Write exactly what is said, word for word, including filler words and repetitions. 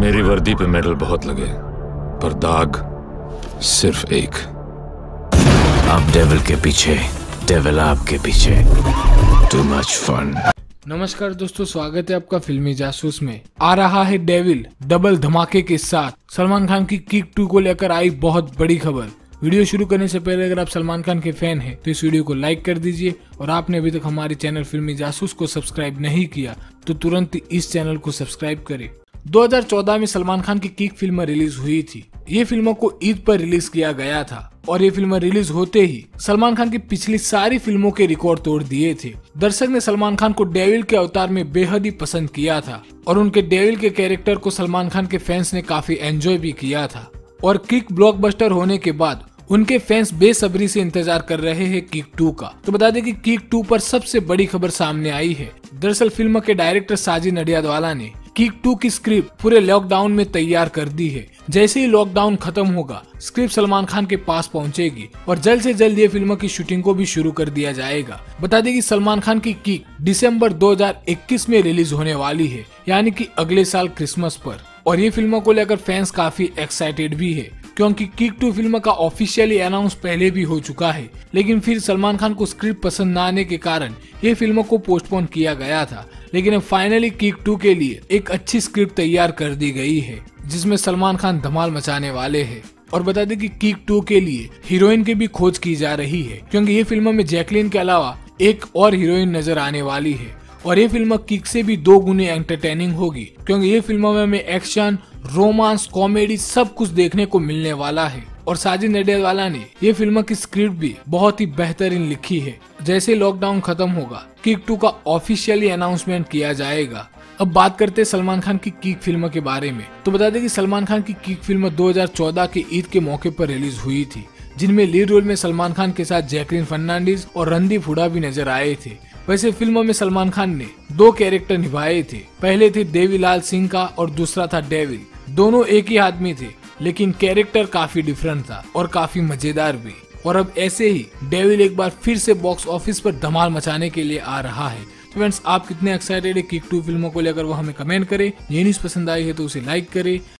मेरी वर्दी पे मेडल बहुत लगे, पर दाग सिर्फ एक। आप डेविल के पीछे, डेविल आपके पीछे। Too much fun। नमस्कार दोस्तों, स्वागत है आपका फिल्मी जासूस में। आ रहा है डेविल डबल धमाके के साथ। सलमान खान की किक टू को लेकर आई बहुत बड़ी खबर। वीडियो शुरू करने से पहले अगर आप सलमान खान के फैन हैं तो इस वीडियो को लाइक कर दीजिए, और आपने अभी तक हमारे चैनल फिल्मी जासूस को सब्सक्राइब नहीं किया तो तुरंत इस चैनल को सब्सक्राइब करें। दो हज़ार चौदह में सलमान खान की किक फिल्म रिलीज हुई थी। ये फिल्मों को ईद पर रिलीज किया गया था और ये फिल्म रिलीज होते ही सलमान खान की पिछली सारी फिल्मों के रिकॉर्ड तोड़ दिए थे। दर्शक ने सलमान खान को डेविल के अवतार में बेहद ही पसंद किया था और उनके डेविल के कैरेक्टर को सलमान खान के फैंस ने काफी एंजॉय भी किया था। और किक ब्लॉकबस्टर होने के बाद उनके फैंस बेसब्री से इंतजार कर रहे हैं किक टू का। तो बता दें कि किक टू पर सबसे बड़ी खबर सामने आई है। दरअसल फिल्म के डायरेक्टर साजिद नडियादवाला ने किक टू की स्क्रिप्ट पूरे लॉकडाउन में तैयार कर दी है। जैसे ही लॉकडाउन खत्म होगा स्क्रिप्ट सलमान खान के पास पहुंचेगी और जल्द से जल्द ये फिल्म की शूटिंग को भी शुरू कर दिया जाएगा। बता दें कि सलमान खान की किक दिसंबर दो हज़ार इक्कीस में रिलीज होने वाली है, यानी कि अगले साल क्रिसमस पर। और ये फिल्मों को लेकर फैंस काफी एक्साइटेड भी है, क्योंकि किक टू फिल्म का ऑफिशियली अनाउंस पहले भी हो चुका है, लेकिन फिर सलमान खान को स्क्रिप्ट पसंद न आने के कारण ये फिल्म को पोस्टपोन किया गया था। लेकिन अब फाइनली किक टू के लिए एक अच्छी स्क्रिप्ट तैयार कर दी गई है, जिसमें सलमान खान धमाल मचाने वाले हैं। और बता दें कि किक टू के लिए हीरोइन की भी खोज की जा रही है, क्योंकि ये फिल्म में जैकलिन के अलावा एक और हीरोइन नजर आने वाली है। और ये फिल्म किक से भी दो गुने एंटरटेनिंग होगी, क्योंकि ये फिल्मों में, में एक्शन, रोमांस, कॉमेडी सब कुछ देखने को मिलने वाला है। और साजिद नडियादवाला ने ये फिल्म की स्क्रिप्ट भी बहुत ही बेहतरीन लिखी है। जैसे लॉकडाउन खत्म होगा किक टू का ऑफिशियली अनाउंसमेंट किया जाएगा। अब बात करते हैं सलमान खान की किक फिल्म के बारे में। तो बता दें कि सलमान खान की किक फिल्म दो हज़ार चौदह के ईद के मौके पर रिलीज हुई थी, जिनमें लीड रोल में सलमान खान के साथ जैकलिन फर्नांडीज और रणदीप हुडा भी नजर आए थे। वैसे फिल्मों में सलमान खान ने दो कैरेक्टर निभाए थे। पहले थे देवी लाल सिंह का और दूसरा था डेविल। दोनों एक ही आदमी थे, लेकिन कैरेक्टर काफी डिफरेंट था और काफी मजेदार भी। और अब ऐसे ही डेविल एक बार फिर से बॉक्स ऑफिस पर धमाल मचाने के लिए आ रहा है। तो फ्रेंड्स, आप कितने एक्साइटेड है किक टू फिल्मों को लेकर वो हमें कमेंट करें। ये न्यूज पसंद आई है तो उसे लाइक करें।